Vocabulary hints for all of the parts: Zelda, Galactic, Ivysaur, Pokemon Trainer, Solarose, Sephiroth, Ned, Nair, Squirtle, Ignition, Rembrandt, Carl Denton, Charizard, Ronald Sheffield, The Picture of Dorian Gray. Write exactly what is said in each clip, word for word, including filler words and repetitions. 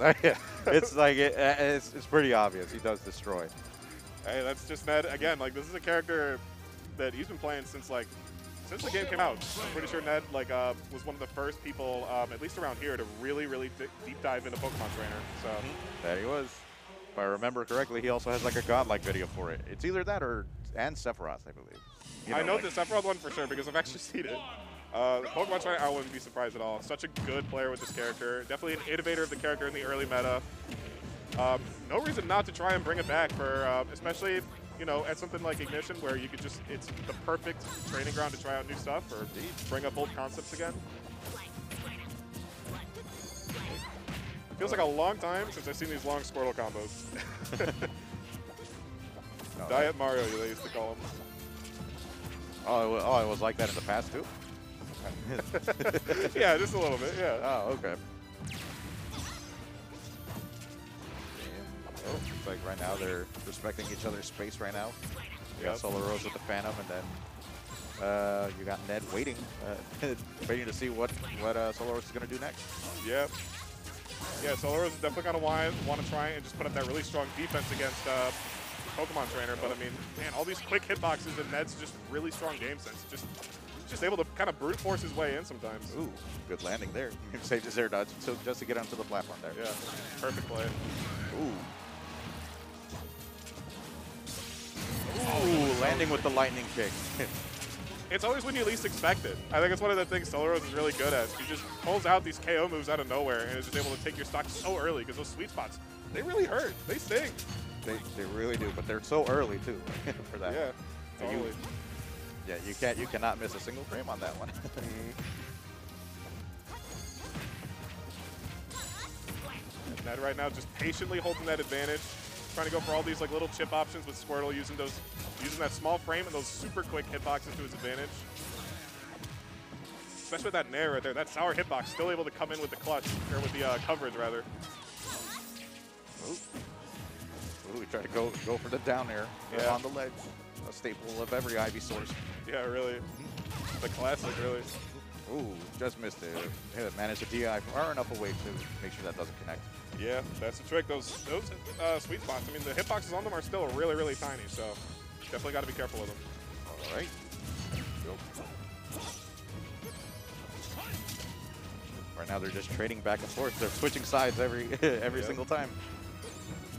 It's like it, it's, it's pretty obvious. He does destroy. Hey, that's just Ned again. Like, this is a character that he's been playing since like since the game came out. I'm pretty sure Ned like uh, was one of the first people, um, at least around here, to really, really d deep dive into Pokemon Trainer. So there he was. If I remember correctly, he also has like a godlike video for it. It's either that or and Sephiroth, I believe. You know, I know like, the Sephiroth one for sure because I've actually seen it. Uh, Pokemon Trainer, I wouldn't be surprised at all. Such a good player with this character. Definitely an innovator of the character in the early meta. Um, no reason not to try and bring it back for, uh, especially, you know, at something like Ignition where you could just, it's the perfect training ground to try out new stuff or bring up old concepts again. It feels like a long time since I've seen these long Squirtle combos. Diet Mario, they used to call them. Oh, oh, it was like that in the past too? Yeah, just a little bit, yeah. Oh, okay. Oh, it's like right now they're respecting each other's space right now. You yep. got Solarose with the Phantom, and then uh, you got Ned waiting, uh, waiting to see what, what uh, Solarose is going to do next. Yep. Yeah, Solarose is definitely going to want to try and just put up that really strong defense against uh, Pokemon Trainer, but I mean, man, all these quick hitboxes, and Ned's just really strong game sense. Just just able to kind of brute force his way in sometimes. Ooh, good landing there. He saved his air dodge so just to get onto the platform there. Yeah, perfect play. Ooh. Ooh, landing with the lightning kick. It's always when you least expect it. I think it's one of the things Solarose is really good at. She just pulls out these K O moves out of nowhere and is just able to take your stock so early because those sweet spots, they really hurt. They sting. They, they really do, but they're so early too for that. Yeah, totally. You, yeah, you can't, you cannot miss a single frame on that one. Ned right now just patiently holding that advantage, trying to go for all these like little chip options with Squirtle, using those, using that small frame and those super quick hitboxes to his advantage. Especially with that Nair right there, that sour hitbox still able to come in with the clutch or with the uh, coverage rather. Ooh. Ooh, we try to go go for the down air yeah. on the ledge. A staple of every Ivysaur. Yeah, really. The classic, really. Ooh, just missed it. Yeah, managed to D I far enough away to make sure that doesn't connect. Yeah, that's the trick. Those those uh, sweet spots, I mean, the hitboxes on them are still really, really tiny, so definitely got to be careful with them. All right. Right now they're just trading back and forth. They're switching sides every every yeah. single time.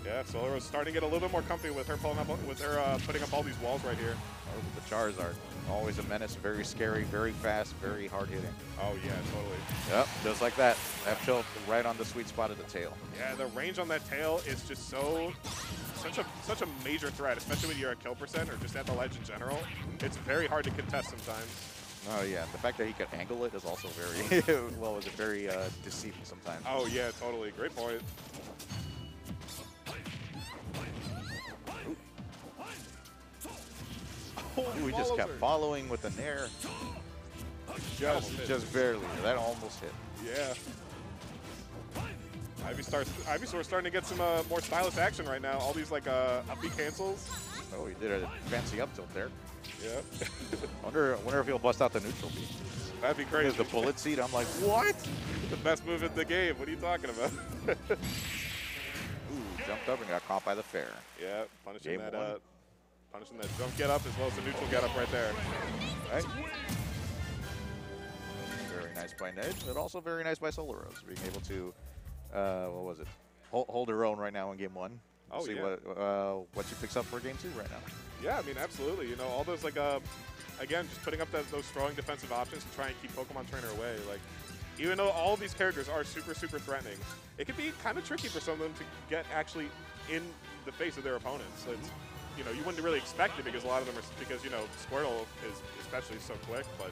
Yeah, Solarose starting to get a little bit more comfy with her pulling up, with her uh, putting up all these walls right here. Oh, with the Charizard, always a menace, very scary, very fast, very hard hitting. Oh yeah, totally. Yep, just like that. That shell right on the sweet spot of the tail. Yeah, the range on that tail is just so, such a such a major threat, especially when you're at kill percent or just at the ledge in general. It's very hard to contest sometimes. Oh yeah, the fact that he could angle it is also very well, is it very uh, deceiving sometimes. Oh yeah, totally. Great point. Ooh, we just kept following with the Nair. Just, just barely. That almost hit. Yeah. Ivysaur, Ivysaur starting to get some uh, more stylish action right now. All these like uh, up-B cancels. Oh, he did a fancy up tilt there. Yeah. wonder, wonder if he'll bust out the neutral beat. That'd be crazy. Because the bullet seed, I'm like, what? The best move in the game. What are you talking about? Ooh, jumped up and got caught by the fair. Yeah, punishing game that one. Up. Punishing that jump get up as well as the neutral get up right there. Right? Very nice by Ned, but also very nice by Solarose being able to, uh, what was it, hold, hold her own right now in game one. Oh, see yeah. what uh, what she picks up for game two right now. Yeah, I mean absolutely. You know, all those like uh, again just putting up that, those strong defensive options to try and keep Pokemon Trainer away. Like, even though all of these characters are super super threatening, it can be kind of tricky for some of them to get actually in the face of their opponents. It's, you know, you wouldn't really expect it because a lot of them are, because, you know, Squirtle is especially so quick, but,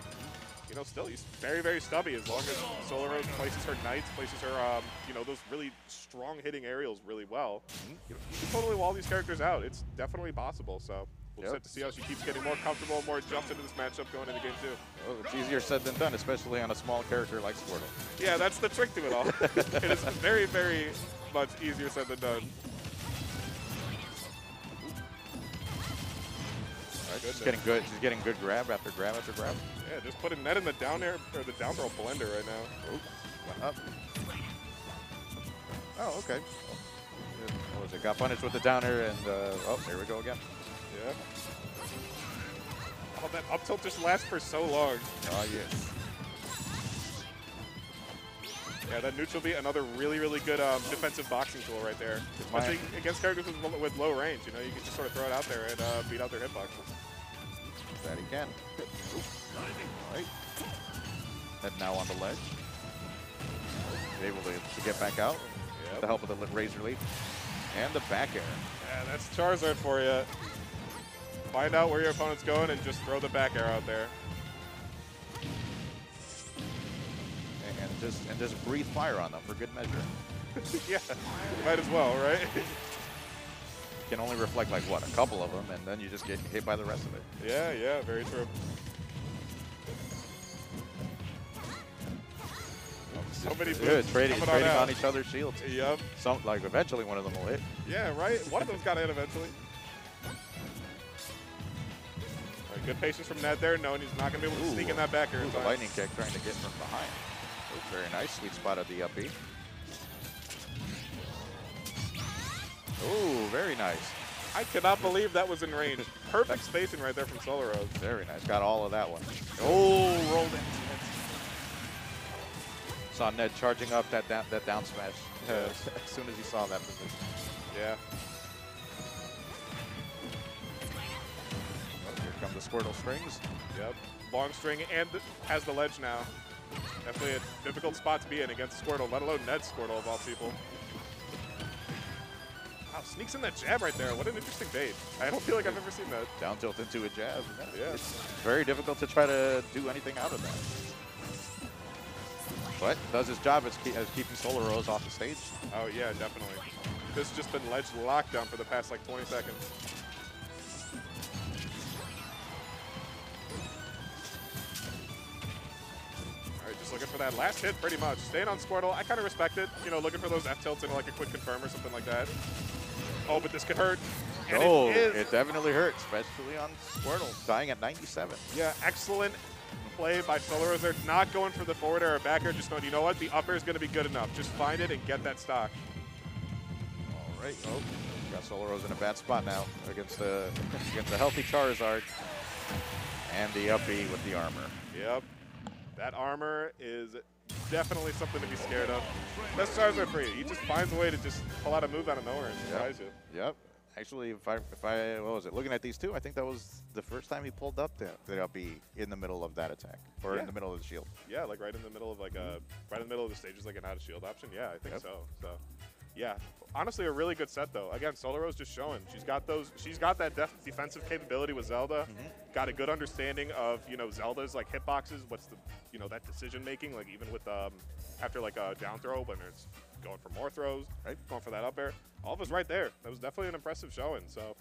you know, still, he's very, very stubby as long as Solarose places her Knights, places her, um, you know, those really strong hitting aerials really well. You know, you can totally wall these characters out. It's definitely possible, so we'll yep. set to see how she keeps getting more comfortable, more adjusted to this matchup going into game two. Oh, it's easier said than done, especially on a small character like Squirtle. Yeah, that's the trick to it all. It is very, very much easier said than done. She's getting good. She's getting good grab after grab after grab. Yeah, just putting Ned in the down air or the down throw blender right now. Oh, went up. Oh, Oh, okay. What was it? Got punished with the downer, and uh, oh, here we go again. Yeah. Oh, that up tilt just lasts for so long. Oh, yes. Yeah, that neutral beat, another really, really good um, defensive boxing tool right there. Especially against characters with, with low range, you know, you can just sort of throw it out there and uh, beat out their hitboxes. That he can. Right. Ned now on the ledge. He's able to, to get back out yep. with the help of the razor leaf. And the back air. Yeah, that's Charizard for you. Find out where your opponent's going and just throw the back air out there. And just and just breathe fire on them for good measure. Yeah, might as well, right? Can only reflect like what, a couple of them, and then you just get hit by the rest of it. Yeah, yeah, very true. So many moves trading, trading on each other's shields. Yep. Some like eventually one of them will hit. Yeah, right. One of them's got to hit eventually. Right, good patience from Ned there, knowing he's not going to be able to ooh, sneak in that back air. The lightning kick trying to get from behind. Very nice, sweet spot of the upbeat. Oh, very nice. I cannot believe that was in range. Perfect spacing right there from Solarose. Very nice, got all of that one. Oh, rolled in. Saw Ned charging up that down, that down smash yeah. as soon as he saw that position. Yeah. Well, here come the Squirtle strings. Yep, long string and has the ledge now. Definitely a difficult spot to be in against Squirtle, let alone Ned Squirtle of all people. Wow, sneaks in that jab right there. What an interesting bait. I don't feel like I've ever seen that. Down tilt into a jab. Yeah. It's very difficult to try to do anything out of that. But does his job as, keep, as keeping Solarose off the stage. Oh yeah, definitely. This has just been ledge lockdown for the past like twenty seconds. Looking for that last hit, pretty much. Staying on Squirtle, I kind of respect it. You know, looking for those F tilts into like a quick confirm or something like that. Oh, but this could hurt. And oh, it, it definitely hurts, especially on Squirtle, dying at ninety-seven. Yeah, excellent play by Solarose. They're not going for the forward air or back air. Just knowing, you know what, the upper is going to be good enough. Just find it and get that stock. All right. Oh, got Solarose in a bad spot now against the against the healthy Charizard and the up B with the armor. Yep. That armor is definitely something to be scared of. That's Charizard for you. He just finds a way to just pull out a move out of nowhere and surprise yep. you. Yep. Actually, if I, if I, what was it? Looking at these two, I think that was the first time he pulled up the, the up B in the middle of that attack, or yeah. in the middle of the shield. Yeah, like right in the middle of like a, right in the middle of the stages, like an out of shield option. Yeah, I think yep. so. So, yeah. Honestly, a really good set though. Again, Solarose just showing she's got those. She's got that def defensive capability with Zelda. Mm-hmm. Got a good understanding of you know Zelda's like hitboxes. What's the you know that decision making like even with um after like a down throw when it's going for more throws, right? Going for that up air. All of us right there. That was definitely an impressive showing. So,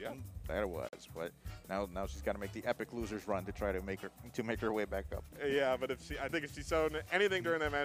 yeah, that it was. But now now she's got to make the epic losers run to try to make her to make her way back up. Yeah, but if she I think if she's shown anything during that match.